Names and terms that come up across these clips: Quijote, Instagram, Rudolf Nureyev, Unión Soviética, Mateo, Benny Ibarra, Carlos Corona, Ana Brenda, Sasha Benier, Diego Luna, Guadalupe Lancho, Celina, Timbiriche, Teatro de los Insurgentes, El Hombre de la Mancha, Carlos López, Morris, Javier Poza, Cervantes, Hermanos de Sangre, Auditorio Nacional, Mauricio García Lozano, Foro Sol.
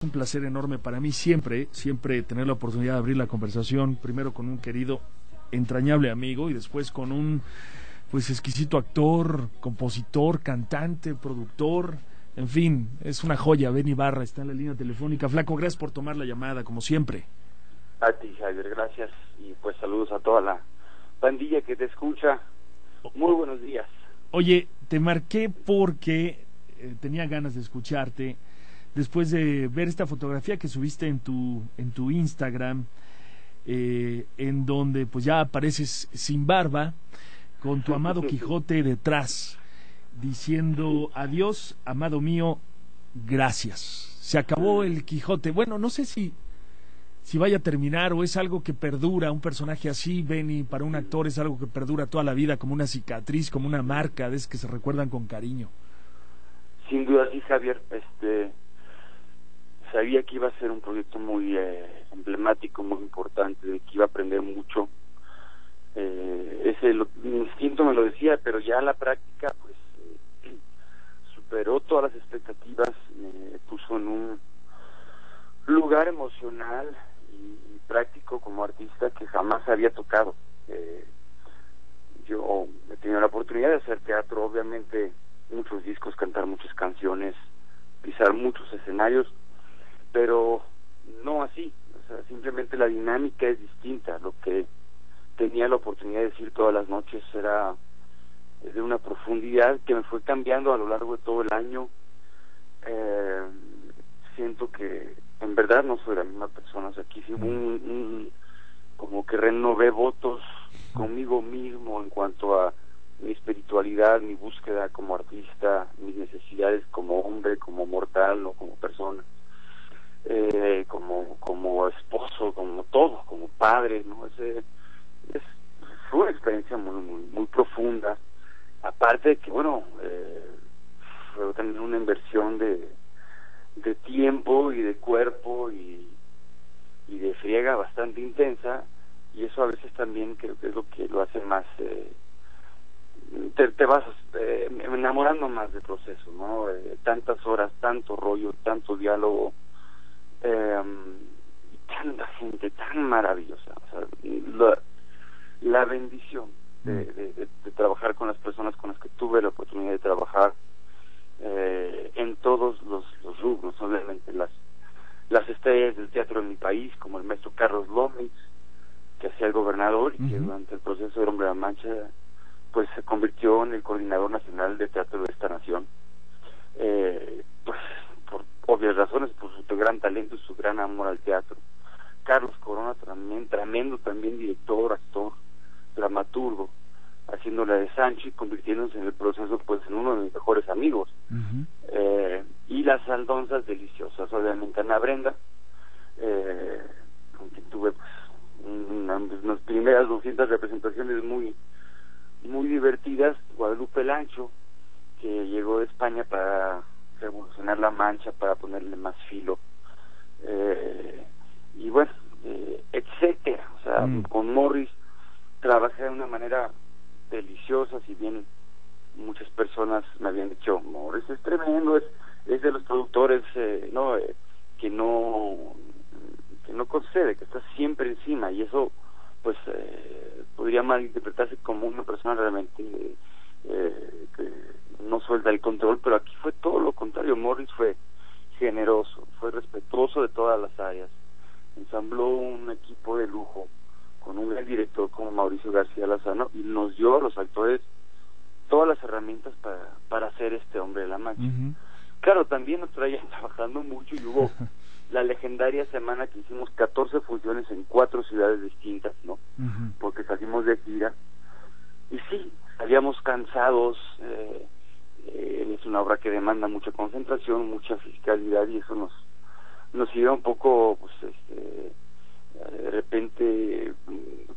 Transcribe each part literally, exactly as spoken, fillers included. Un placer enorme para mí siempre, siempre tener la oportunidad de abrir la conversación, primero con un querido, entrañable amigo y después con un pues exquisito actor, compositor, cantante, productor, en fin, es una joya. Benny Ibarra está en la línea telefónica. Flaco, gracias por tomar la llamada, como siempre. A ti, Javier, gracias, y pues saludos a toda la pandilla que te escucha. Muy buenos días. Oye, te marqué porque eh, tenía ganas de escucharte después de ver esta fotografía que subiste en tu en tu Instagram, eh, en donde pues ya apareces sin barba con tu amado Quijote detrás, diciendo: adiós, amado mío, gracias. Se acabó el Quijote. Bueno, no sé si, si vaya a terminar o es algo que perdura. Un personaje así, Benny, para un actor es algo que perdura toda la vida, como una cicatriz, como una marca, de esas que se recuerdan con cariño. Sin duda, sí, Javier. Este, sabía que iba a ser un proyecto muy eh, emblemático, muy importante, de que iba a aprender mucho. Eh, ese lo, mi instinto me lo decía, pero ya la práctica pues eh, superó todas las expectativas, me eh, puso en un lugar emocional y, y práctico como artista que jamás había tocado. Eh, yo he tenido la oportunidad de hacer teatro, obviamente muchos discos, cantar muchas canciones, pisar muchos escenarios, pero no así, o sea, simplemente la dinámica es distinta. Lo que tenía la oportunidad de decir todas las noches era de una profundidad que me fue cambiando a lo largo de todo el año. Eh, siento que en verdad no soy la misma persona, o sea, aquí sí un, un, como que renové votos conmigo mismo en cuanto a mi espiritualidad, mi búsqueda como artista, mis necesidades como hombre, como mortal o como persona, eh, como como esposo, como todo, como padre, ¿no? Ese es una experiencia muy, muy, muy profunda, aparte de que, bueno, eh, fue también una inversión de, de tiempo y de cuerpo y, y de friega bastante intensa, y eso a veces también creo que es lo que lo hace más, eh, te, te vas eh, enamorando más del proceso, ¿no? Eh, tantas horas, tanto rollo, tanto diálogo, eh, y tanta gente tan maravillosa, o sea, la, la bendición de, de, de, de trabajar con las personas con las que tuve la oportunidad de trabajar, eh, en todos los, los rubros, obviamente las las estrellas del teatro de mi país, como el maestro Carlos López, que hacía el gobernador y uh-huh. que durante el proceso del Hombre de la Mancha pues se convirtió en el coordinador nacional de teatro de esta nación, eh, pues por obvias razones, por su gran talento y su gran amor al teatro. Carlos Corona, también tremendo también director, actor, dramaturgo, haciéndola de Sanchi, convirtiéndose en el proceso pues en uno de mis mejores amigos. Uh-huh. Eh, y las aldonzas deliciosas, obviamente Ana Brenda, eh, con quien tuve pues una, unas primeras doscientas representaciones muy muy divertidas. Guadalupe Lancho, que llegó de España para revolucionar la Mancha, para ponerle más filo, eh, y bueno, eh, etcétera, o sea, mm. con Morris trabajé de una manera deliciosa. Si bien muchas personas me habían dicho: Morris es tremendo, es, es de los productores, eh, no eh, que no que no concede, que está siempre encima, y eso pues eh, podría malinterpretarse como una persona realmente eh, eh, que no suelta el control, pero aquí fue todo lo contrario. Morris fue generoso, fue respetuoso de todas las áreas, ensambló un equipo de lujo con un gran director como Mauricio García Lozano y nos dio a los actores todas las herramientas para, para hacer este Hombre de la Mancha. Uh-huh. Claro, también nos traían trabajando mucho y hubo la legendaria semana que hicimos catorce funciones en cuatro ciudades distintas, ¿no? Uh-huh. Porque salimos de gira y sí, salíamos cansados. eh, eh, es una obra que demanda mucha concentración, mucha fiscalidad, y eso nos nos iba un poco pues este de repente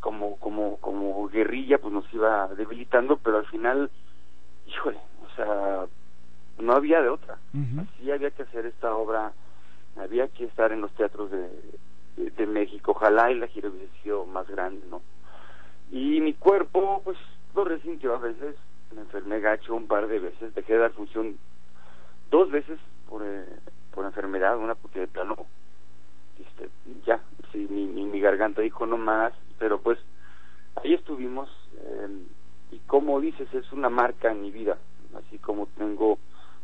como como como guerrilla, pues nos iba debilitando, pero al final, híjole, o sea, no había de otra. Uh-huh. Así había que hacer esta obra, había que estar en los teatros de, de, de México. Ojalá y la gira hubiese sido más grande, ¿no? Y mi cuerpo pues lo resintió a veces, me enfermé gacho un par de veces, dejé de dar función dos veces por eh, por enfermedad, una porque de plano, este, ya, sí, mi, mi, mi garganta dijo no más, pero pues ahí estuvimos, eh, y como dices, es una marca en mi vida, así como tengo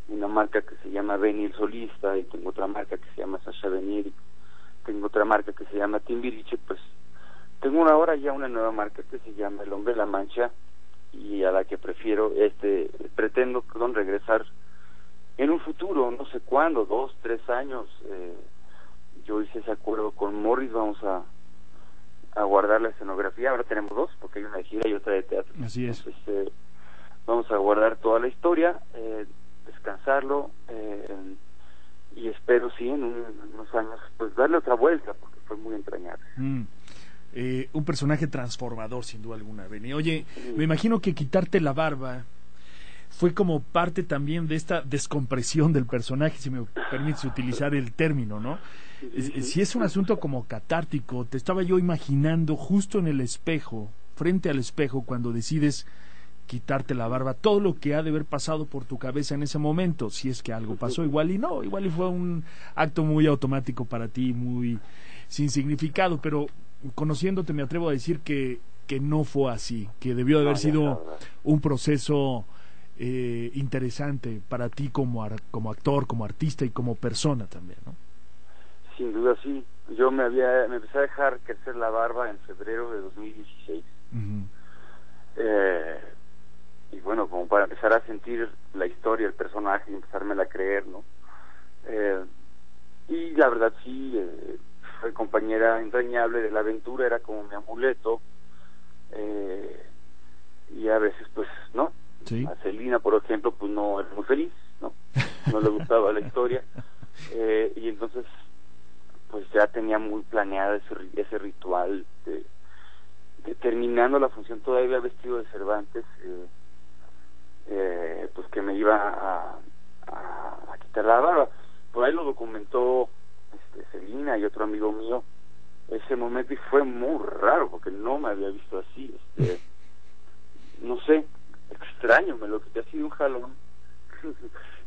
una marca que se llama Benny el Solista, y tengo otra marca que se llama Sasha Benier, y tengo otra marca que se llama Timbiriche, pues tengo una hora ya una nueva marca que se llama El Hombre de la Mancha, y a la que prefiero, este, pretendo, perdón, regresar en un futuro, no sé cuándo, dos, tres años. Eh, yo hice ese acuerdo con Morris, vamos a, a guardar la escenografía, ahora tenemos dos, porque hay una de gira y otra de teatro. Así es. Entonces, eh, vamos a guardar toda la historia, eh, descansarlo, eh, y espero, sí, en un, unos años, pues darle otra vuelta, porque fue muy entrañable. Mm. Eh, un personaje transformador, sin duda alguna, Benny. Oye, me imagino que quitarte la barba fue como parte también de esta descompresión del personaje, si me permites utilizar el término, ¿no? Si es un asunto como catártico, te estaba yo imaginando justo en el espejo, frente al espejo, cuando decides quitarte la barba, todo lo que ha de haber pasado por tu cabeza en ese momento, si es que algo pasó, igual y no, igual y fue un acto muy automático para ti, muy sin significado, pero conociéndote me atrevo a decir que, que no fue así, que debió de haber sido un proceso eh, interesante para ti como, ar, como actor, como artista y como persona también, ¿no? Sin duda sí, yo me había me empecé a dejar crecer la barba en febrero de dos mil dieciséis. Uh-huh. eh, y bueno, como para empezar a sentir la historia, el personaje, y empezármela a creer, ¿no? Eh, y la verdad sí, eh, fue compañera entrañable de la aventura, era como mi amuleto, eh, y a veces pues no, ¿sí? A Celina, por ejemplo, pues no era muy feliz, no no le gustaba la historia, eh, y entonces pues ya tenía muy planeado ese, ese ritual de, de terminando la función, todavía vestido de Cervantes, eh, eh, pues que me iba a, a, a quitar la barba. Por ahí lo documentó Este, Celina y otro amigo mío ese momento, y fue muy raro porque no me había visto así, este, no sé, extraño, me lo quité así de un jalón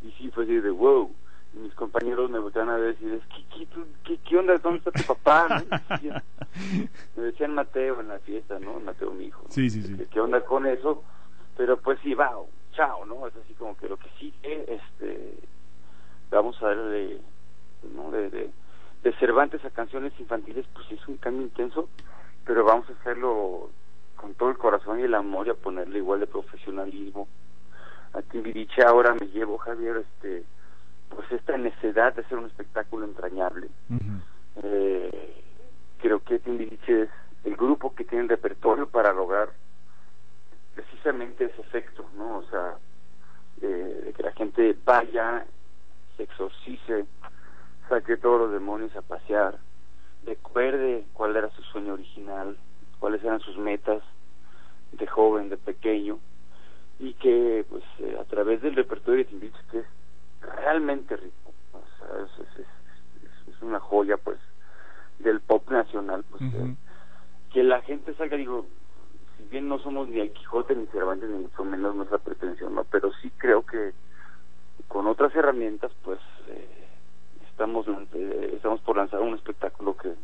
y sí fue así de wow, y mis compañeros me voltean a decir, ¿Qué, qué, qué, ¿qué onda? ¿Dónde está tu papá? Me decían, me decían Mateo en la fiesta, ¿no? Mateo, mi hijo, ¿no? Sí, sí, sí. ¿Qué onda con eso? Pero pues sí, va, chao, ¿no? Es así como que lo que sigue, este, vamos a darle, ¿no? De, de, de Cervantes a canciones infantiles, pues es un cambio intenso, pero vamos a hacerlo con todo el corazón y el amor, y a ponerle igual de profesionalismo. A Timbiriche ahora me llevo, Javier, este pues esta necesidad de hacer un espectáculo entrañable. Uh-huh. eh, creo que Timbiriche es el grupo que tiene el repertorio para lograr precisamente ese efecto, ¿no? O sea, eh, de que la gente vaya, se exorcice, saque todos los demonios a pasear, recuerde cuál era su sueño original, cuáles eran sus metas de joven, de pequeño, y que pues eh, a través del repertorio de Timbiriche, que es realmente rico, o sea, es, es, es, es una joya pues del pop nacional, pues, uh-huh. eh, que la gente salga, digo, si bien no somos ni el Quijote ni Cervantes, ni mucho menos nuestra pretensión, ¿no? Pero sí creo que con otras herramientas pues eh, Estamos, estamos por lanzar un espectáculo que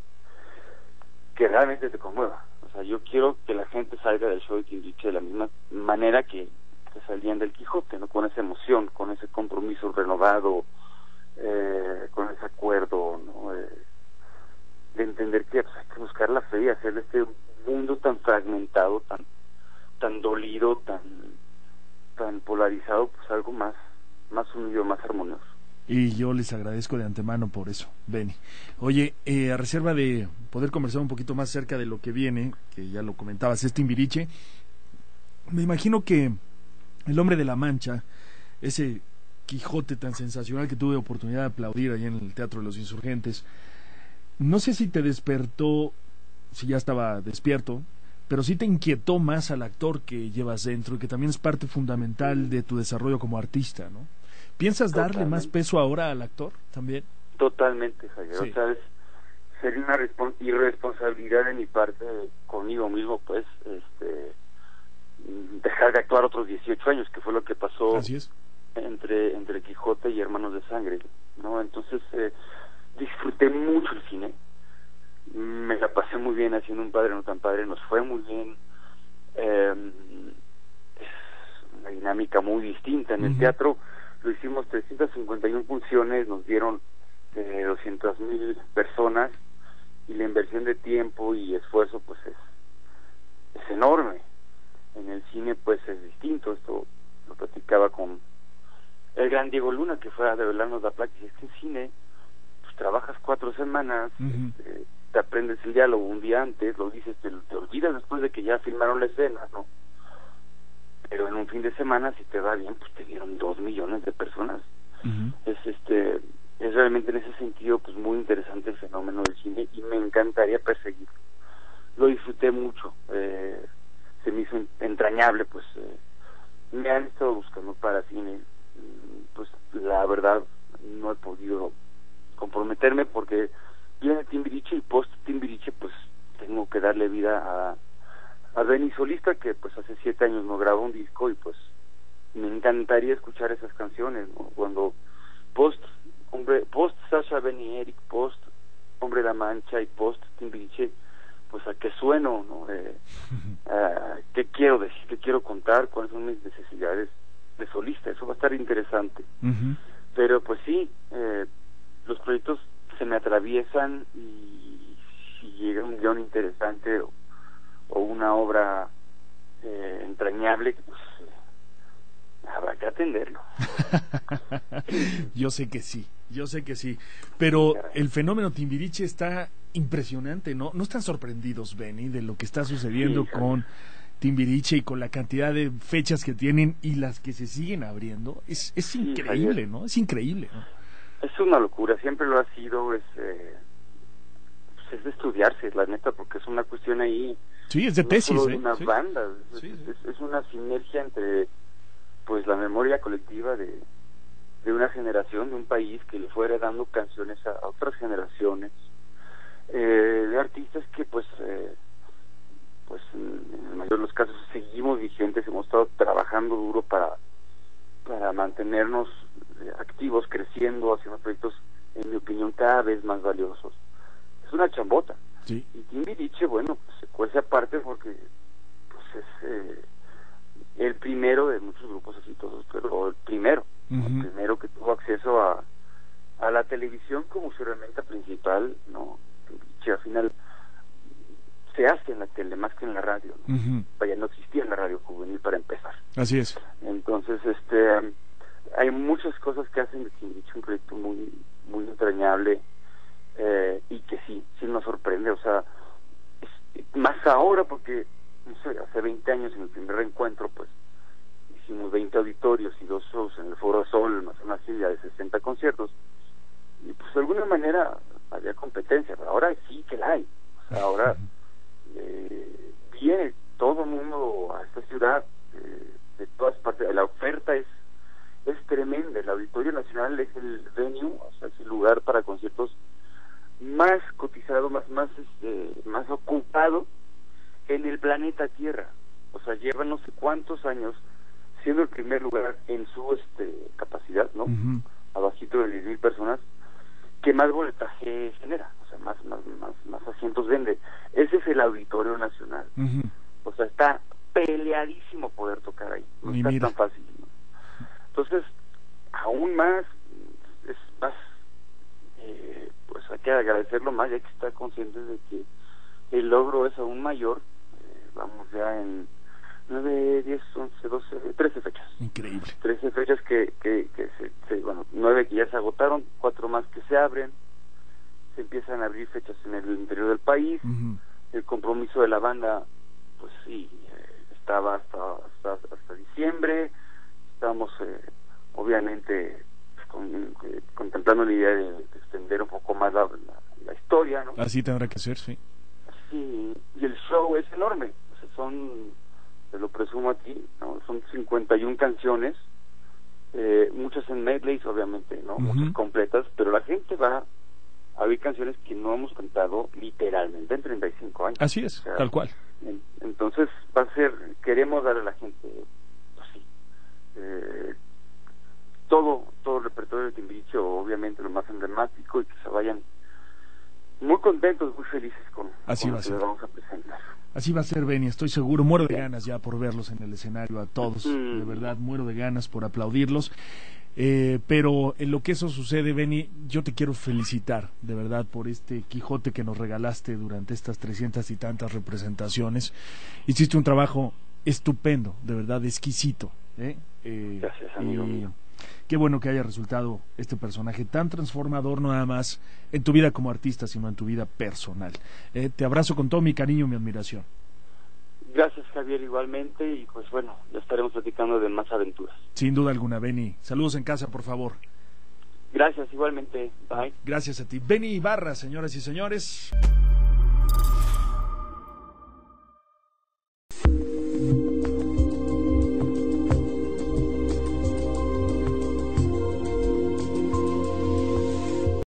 que realmente te conmueva. O sea, yo quiero que la gente salga del show de Timbiriche de la misma manera que, que salían del Quijote, ¿no? Con esa emoción, con ese compromiso renovado, eh, con ese acuerdo, ¿no? Eh, de entender que pues, hay que buscar la fe y hacer este mundo tan fragmentado, tan tan dolido, tan tan polarizado, pues algo más más unido, más armonioso. Y yo les agradezco de antemano por eso, Benny. Oye, eh, a reserva de poder conversar un poquito más cerca de lo que viene, que ya lo comentabas, es Timbiriche, me imagino que El Hombre de la Mancha, ese Quijote tan sensacional que tuve oportunidad de aplaudir ahí en el Teatro de los Insurgentes, no sé si te despertó, si ya estaba despierto, pero sí te inquietó más al actor que llevas dentro y que también es parte fundamental de tu desarrollo como artista, ¿no? ¿Piensas darle Totalmente. Más peso ahora al actor también? Totalmente, Javier. Sí. O sea, es, sería una irresponsabilidad de mi parte conmigo mismo, pues, este, dejar de actuar otros dieciocho años, que fue lo que pasó. Así es. entre entre Quijote y Hermanos de Sangre, ¿no? Entonces eh, disfruté mucho el cine, me la pasé muy bien haciendo Un Padre No Tan Padre, nos fue muy bien. Eh, es una dinámica muy distinta. En uh-huh. el teatro lo hicimos trescientas cincuenta y una funciones, nos dieron eh, doscientas mil personas, y la inversión de tiempo y esfuerzo pues es, es enorme. En el cine pues es distinto. Esto lo platicaba con el gran Diego Luna, que fue a develarnos la placa, y es que en cine pues trabajas cuatro semanas, uh-huh. eh, te aprendes el diálogo un día antes, lo dices, te, te olvidas después de que ya filmaron la escena, ¿no? Pero en un fin de semana, si te va bien, pues te dieron dos millones de personas. Uh-huh. Es este es realmente en ese sentido pues muy interesante el fenómeno del cine, y me encantaría perseguirlo. Lo disfruté mucho, eh, se me hizo entrañable, pues eh, me han estado buscando para cine, pues la verdad no he podido comprometerme porque viene Timbiriche, y post Timbiriche pues tengo que darle vida a a Benny solista, que pues hace siete años no grabó un disco, y pues me encantaría escuchar esas canciones, ¿no? Cuando post hombre post Sasha Benier, post Hombre de la Mancha y post Timbiriche, pues a qué sueno, ¿no? Eh, a, qué quiero decir, qué quiero contar, cuáles son mis necesidades de solista. Eso va a estar interesante. Uh-huh. Pero pues sí, eh, los proyectos se me atraviesan, y si llega un guión interesante o, o una obra eh, entrañable, pues habrá que atenderlo. Yo sé que sí, yo sé que sí. Pero el fenómeno Timbiriche está impresionante, ¿no? ¿No están sorprendidos, Benny, de lo que está sucediendo sí, con Timbiriche y con la cantidad de fechas que tienen y las que se siguen abriendo? Es, es increíble, sí, ¿no? Es increíble, ¿no? Es una locura, siempre lo ha sido. Es, eh, pues es de estudiarse, la neta, porque es una cuestión ahí... Sí, es de no tesis, solo ¿eh? Una sí. banda, es, sí, sí. Es, es una sinergia entre... pues la memoria colectiva de, de una generación, de un país que le fuera dando canciones a, a otras generaciones, eh, de artistas que pues eh, pues en el mayor de los casos seguimos vigentes, hemos estado trabajando duro para para mantenernos activos, creciendo, haciendo proyectos, en mi opinión, cada vez más valiosos. Es una chambota. Sí. Y Timbiriche, bueno, pues, se cuece aparte porque pues es... Eh, el primero de muchos grupos exitosos, pero el primero, uh-huh. el primero que tuvo acceso a a la televisión como su herramienta principal, ¿no? Que al final se hace en la tele más que en la radio, ¿no? Uh-huh. Vaya, no existía en la radio juvenil para empezar. Así es. Entonces, este, hay muchas cosas que hacen de Timbiriche un proyecto muy muy entrañable, eh, y que sí, sí nos sorprende, o sea, es, más ahora porque... No sé, hace veinte años en el primer reencuentro pues hicimos veinte auditorios y dos shows en el Foro Sol, más una silla de sesenta conciertos, y pues de alguna manera había competencia, pero ahora sí que la hay. O sea, ahora eh, viene todo el mundo a esta ciudad, eh, de todas partes, la oferta es es tremenda. El Auditorio Nacional es el venue, o sea, es el lugar para conciertos más cotizado, más más eh, más ocupado en el planeta Tierra. O sea, lleva no sé cuántos años siendo el primer lugar en su este capacidad, ¿no? Uh-huh. Abajito de diez mil personas, que más boletaje genera, o sea, más más más más asientos vende. Ese es el Auditorio Nacional. Uh-huh. O sea, está peleadísimo poder tocar ahí. No Ni está mira. tan fácil, ¿no? Entonces, aún más es más eh, pues hay que agradecerlo más, hay que estar conscientes de que el logro es aún mayor. Eh, vamos ya en nueve, diez, once, doce, trece fechas. Increíble. trece fechas que, que, que se, se, bueno, nueve que ya se agotaron, cuatro más que se abren. Se empiezan a abrir fechas en el interior del país. Uh-huh. El compromiso de la banda, pues sí, eh, estaba hasta, hasta hasta diciembre. Estamos, eh, obviamente, pues, con, eh, contemplando la idea de, de extender un poco más la, la, la historia, ¿no? Así tendrá que ser, sí. Y, y el show es enorme, o sea, son, te lo presumo a ti, ¿no? Son cincuenta y una canciones, eh, muchas en medleys, obviamente, ¿no? Uh-huh. Muchas completas, pero la gente va a oír canciones que no hemos cantado literalmente en treinta y cinco años. Así es, o sea, tal cual. En, entonces va a ser, queremos dar a la gente, pues sí, eh, todo, todo el repertorio de Timbiriche, obviamente lo más emblemático, y que se vayan muy contentos, muy felices con, Así con va lo que les vamos a presentar. Así va a ser, Benny, estoy seguro, muero de ganas ya por verlos en el escenario a todos, mm. de verdad, muero de ganas por aplaudirlos. Eh, pero en lo que eso sucede, Benny, yo te quiero felicitar, de verdad, por este Quijote que nos regalaste durante estas trescientas y tantas representaciones. Hiciste un trabajo estupendo, de verdad, exquisito. ¿eh? Eh, Gracias, amigo y, mío. Qué bueno que haya resultado este personaje tan transformador, no nada más en tu vida como artista, sino en tu vida personal. Eh, te abrazo con todo mi cariño y mi admiración. Gracias, Javier, igualmente, y pues bueno, ya estaremos platicando de más aventuras. Sin duda alguna, Benny. Saludos en casa, por favor. Gracias, igualmente. Bye. Gracias a ti. Benny Ibarra, señoras y señores.